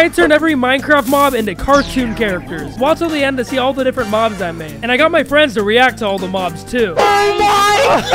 I had turned every Minecraft mob into cartoon characters. Watch till the end to see all the different mobs I made. And I got my friends to react to all the mobs too. Oh my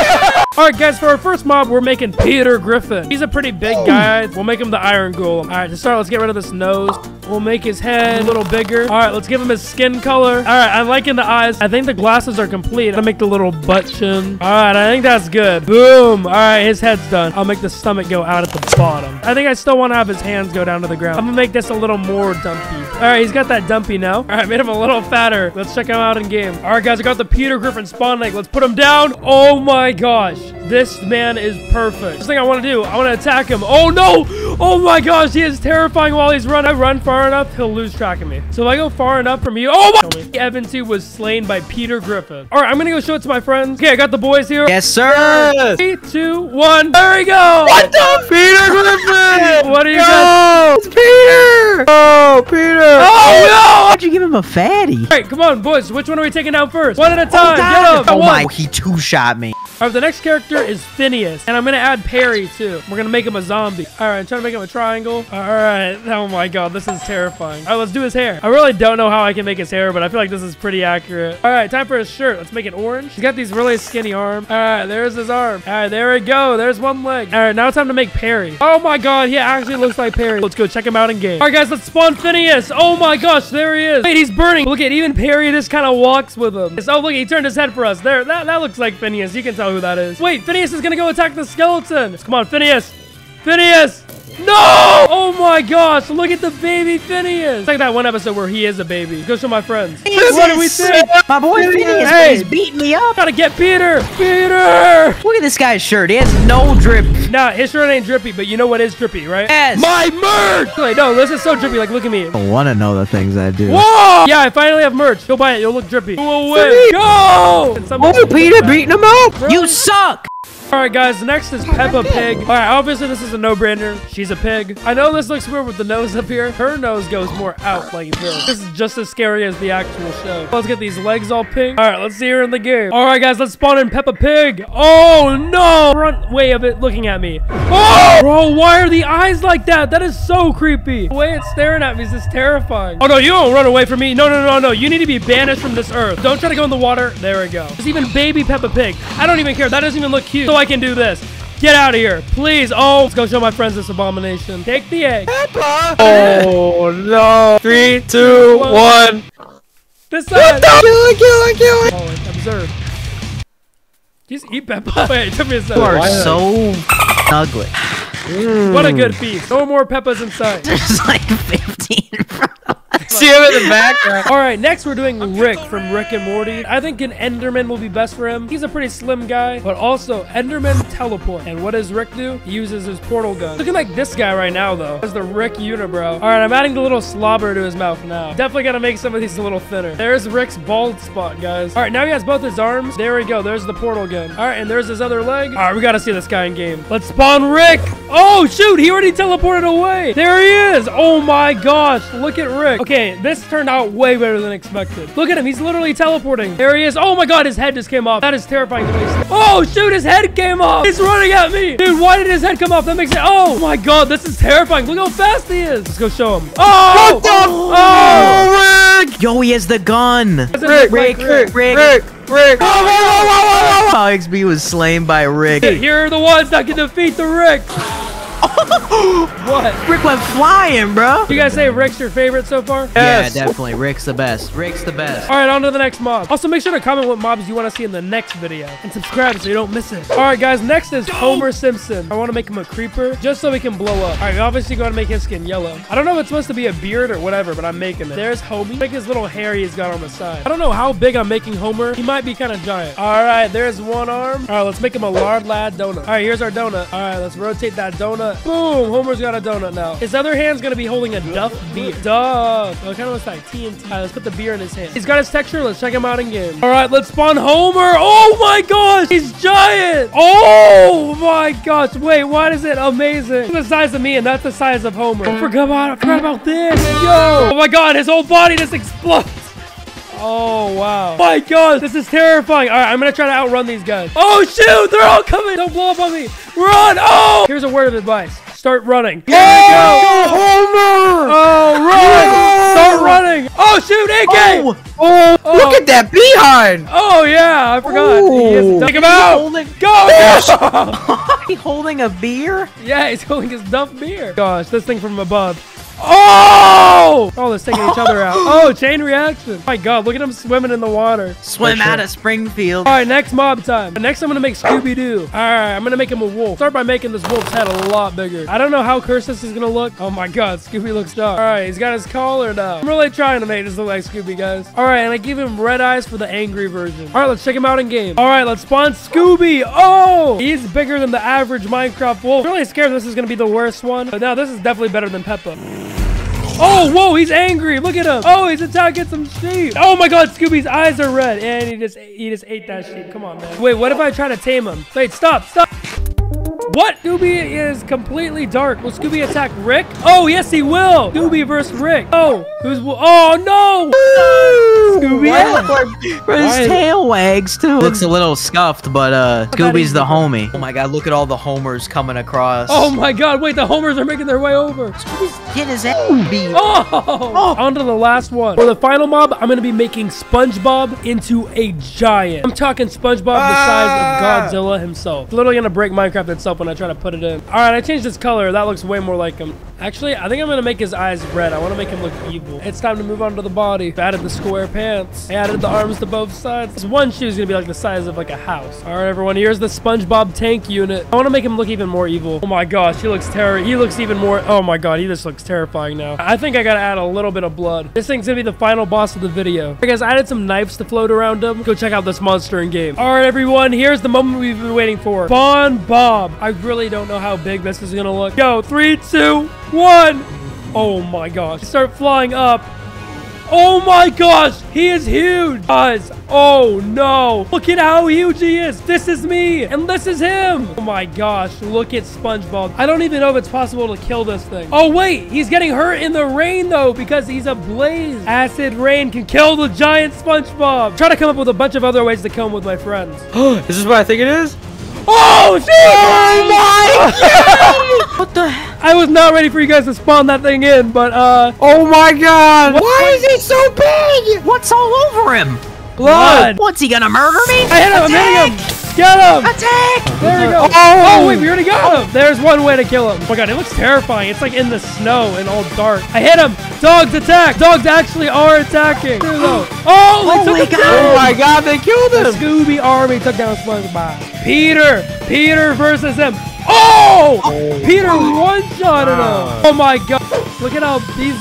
God! Alright guys, for our first mob, we're making Peter Griffin. He's a pretty big guy. We'll make him the iron golem. Alright, to start, let's get rid of this nose. We'll make his head a little bigger. Alright, let's give him his skin color. Alright, I'm liking the eyes. I think the glasses are complete. I'm gonna make the little butt chin. Alright, I think that's good. Boom! Alright, his head's done. I'll make the stomach go out at the bottom. I think I still want to have his hands go down to the ground. I'm gonna make this a little more dumpy. Alright, he's got that dumpy now. Alright, made him a little fatter. Let's check him out in game. Alright guys, I got the Peter Griffin spawn leg. Let's put him down. Oh my gosh. This man is perfect. First thing I want to do, I want to attack him. Oh no! Oh my gosh, he is terrifying while he's running. I run far enough, he'll lose track of me. So if I go far enough from you, oh my! Evan 2 was slain by Peter Griffin. All right, I'm gonna go show it to my friends. Okay, I got the boys here. Yes, sir. 3, 2, 1. There we go. What the? Peter Griffin. What are you guys? It's Peter. Oh, Peter. Oh no! How'd you give him a fatty? All right, come on, boys. Which one are we taking down first? One at a time. Get up. Oh my! He two-shot me. All right, the next character is Phineas, and I'm gonna add Perry too. We're gonna make him a zombie. All right, I'm trying to make him a triangle. All right, oh my God, this is terrifying. All right, let's do his hair. I really don't know how I can make his hair, but I feel like this is pretty accurate. All right, time for his shirt. Let's make it orange. He's got these really skinny arms. All right, there's his arm. All right, there we go. There's one leg. All right, now it's time to make Perry. Oh my God, he actually looks like Perry. Let's go check him out in game. All right, guys, let's spawn Phineas. Oh my gosh, there he is. Wait, he's burning. Look at even Perry just kind of walks with him. Oh look, he turned his head for us. There, that looks like Phineas. You can tell who that is. Wait, Phineas is gonna go attack the skeleton. Come on, Phineas. Phineas! No! Oh my gosh, look at the baby Phineas. It's like that one episode where he is a baby. Go show my friends. Phineas, what do we think? My boy Phineas, hey, he's beating me up. Gotta get Peter. Peter! Look at this guy's shirt. He has no drip. Nah, his shirt ain't drippy, but you know what is drippy, right? Yes. My merch! Like, no, this is so drippy. Like, look at me. I wanna know the things I do. Whoa! Yeah, I finally have merch. Go buy it. You'll look drippy. Go away. Go! Oh, Peter beating him up. Really? You suck. Alright guys, next is Peppa Pig. Alright, obviously this is a no-brainer. She's a pig. I know this looks weird with the nose up here. Her nose goes more out like this. This is just as scary as the actual show. Let's get these legs all pink. Alright, let's see her in the game. Alright guys, let's spawn in Peppa Pig. Oh no! Front way of it looking at me. Oh! Bro, why are the eyes like that? That is so creepy. The way it's staring at me is just terrifying. Oh no, you don't run away from me. No, no, no, no. You need to be banished from this earth. Don't try to go in the water. There we go. There's even baby Peppa Pig. I don't even care. That doesn't even look cute. So I can do this. Get out of here, please. Oh, let's go show my friends this abomination. Take the egg. Peppa. Oh no. 3, 2, 1. This side. Kill it. Oh, absurd. Just eat Peppa. Wait, took me a second. You are so ugly. What a good feast. No more Peppas inside. There's like 15 in front of us. See him in the background. All right, next we're doing Rick from Rick and Morty. I think an Enderman will be best for him. He's a pretty slim guy, but also Enderman teleport. And what does Rick do? He uses his portal gun. Looking like this guy right now, though. There's the Rick unibrow. All right, I'm adding the little slobber to his mouth now. Definitely got to make some of these a little thinner. There's Rick's bald spot, guys. All right, now he has both his arms. There we go. There's the portal gun. All right, and there's his other leg. All right, we got to see this guy in game. Let's spawn Rick. Oh, shoot. He already teleported away. There he is. Oh, my gosh. Look at Rick. Okay, this turned out way better than expected. Look at him. He's literally teleporting. There he is. Oh, my God. His head just came off. That is terrifying. Oh, shoot. His head came off. He's running at me. Dude, why did his head come off? That makes it. Oh, my God. This is terrifying. Look how fast he is. Let's go show him. Oh, Rick. Yo, he has the gun. Rick. Oh, XB was slain by Rick. Here are the ones that can defeat the Rick. What? Rick went flying, bro. You guys say Rick's your favorite so far? Yes. Yeah, definitely. Rick's the best. Rick's the best. All right, on to the next mob. Also, make sure to comment what mobs you want to see in the next video. And subscribe so you don't miss it. All right, guys. Next is Homer Simpson. I want to make him a creeper just so he can blow up. All right, obviously going to make his skin yellow. I don't know if it's supposed to be a beard or whatever, but I'm making it. There's Homie. Make his little hair he's got on the side. I don't know how big I'm making Homer. He might be kind of giant. All right, there's one arm. All right, let's make him a Lard Lad donut. All right, here's our donut. All right, let's rotate that donut. Boom! Homer's got a donut now. His other hand's gonna be holding a Duff beer. Duff. Oh, it kind of looks like TNT. All right, let's put the beer in his hand. He's got his texture. Let's check him out in game. All right, let's spawn Homer. Oh my gosh, he's giant. Oh my gosh. Wait, why is it amazing? It's the size of me, and that's the size of Homer. I forgot about this. Yo! Oh my God, his whole body just explodes. Oh, wow. My God, this is terrifying. All right, I'm going to try to outrun these guys. Oh, shoot. They're all coming. Don't blow up on me. Run. Oh. Here's a word of advice. Start running. Here we go. Homer. Oh, Oh, shoot, AK! Oh, look at that behind! Oh, yeah, I forgot. He has to take him out! Go! Is he holding a beer? Yeah, he's holding his Duff beer. Gosh, this thing from above. Oh! Oh, they're taking each other out. Oh, chain reaction. Oh my God, look at them swimming in the water. Swim out of Springfield. All right, next mob time. Next, I'm going to make Scooby-Doo. All right, I'm going to make him a wolf. Start by making this wolf's head a lot bigger. I don't know how cursed this is going to look. Oh my God, Scooby looks dumb. All right, he's got his collar now. I'm really trying to make this look like Scooby, guys. All right, and I give him red eyes for the angry version. All right, let's check him out in game. All right, let's spawn Scooby. Oh! He's bigger than the average Minecraft wolf. I'm really scared this is going to be the worst one. But now, this is definitely better than Peppa. Oh, whoa, he's angry. Look at him. Oh, he's attacking some sheep. Oh my God, Scooby's eyes are red. And he just ate that sheep. Come on, man. Wait, what if I try to tame him? Wait, stop. What? Scooby is completely dark. Will Scooby attack Rick? Oh, yes, he will. Scooby versus Rick. Oh, oh, no. Scooby. His tail wags, too. Looks a little scuffed, but Scooby's the homie. Oh, my God. Look at all the Homers coming across. Oh, my God. Wait, the Homers are making their way over. Scooby's getting his ass beat. Oh. On to the last one. For the final mob, I'm going to be making SpongeBob into a giant. I'm talking SpongeBob the size of Godzilla himself. It's literally going to break Minecraft itself when I try to put it in. All right, I changed his color. That looks way more like him. Actually, I think I'm going to make his eyes red. I want to make him look evil. It's time to move on to the body. I added the square pants. I added the arms to both sides. This one shoe is going to be like the size of like a house. All right, everyone, here's the SpongeBob tank unit. I want to make him look even more evil. Oh my gosh, he looks terrible. He looks even more. Oh my God, he just looks terrifying now. I think I got to add a little bit of blood. This thing's going to be the final boss of the video. All right, guys, I added some knives to float around him. Go check out this monster in game. All right, everyone, here's the moment we've been waiting for. SpongeBob. I really don't know how big this is going to look. Go, 3, 2, 1. Oh my gosh. Start flying up. Oh my gosh, he is huge, guys. Oh no, look at how huge he is. This is me and this is him. Oh my gosh, look at SpongeBob. I don't even know if it's possible to kill this thing. Oh wait, he's getting hurt in the rain though because he's ablaze. Acid rain can kill the giant SpongeBob. Try to come up with a bunch of other ways to kill him with my friends. This is what I think it is. Oh, shit! Oh my God! What the heck? I was not ready for you guys to spawn that thing in, but oh my God! Why is he so big? What's all over him? Blood! What's he gonna murder me? I hit him! I'm hitting him! Get him! Attack! There we go. Oh, wait, we already got him. There's one way to kill him. Oh my God, it looks terrifying. It's like in the snow and all dark. I hit him. Dogs attack. Dogs actually are attacking. Oh my God, they killed him. The Scooby army took down SpongeBob. Peter versus him. Oh! Peter one-shotted him. Oh my God. Look at how he's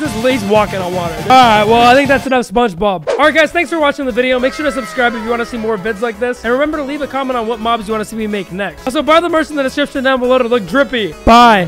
walking on water. All right, well, I think that's enough SpongeBob. All right, guys, thanks for watching the video. Make sure to subscribe if you want to see more vids like this. And remember to leave a comment on what mobs you want to see me make next. Also, buy the merch in the description down below to look drippy. Bye.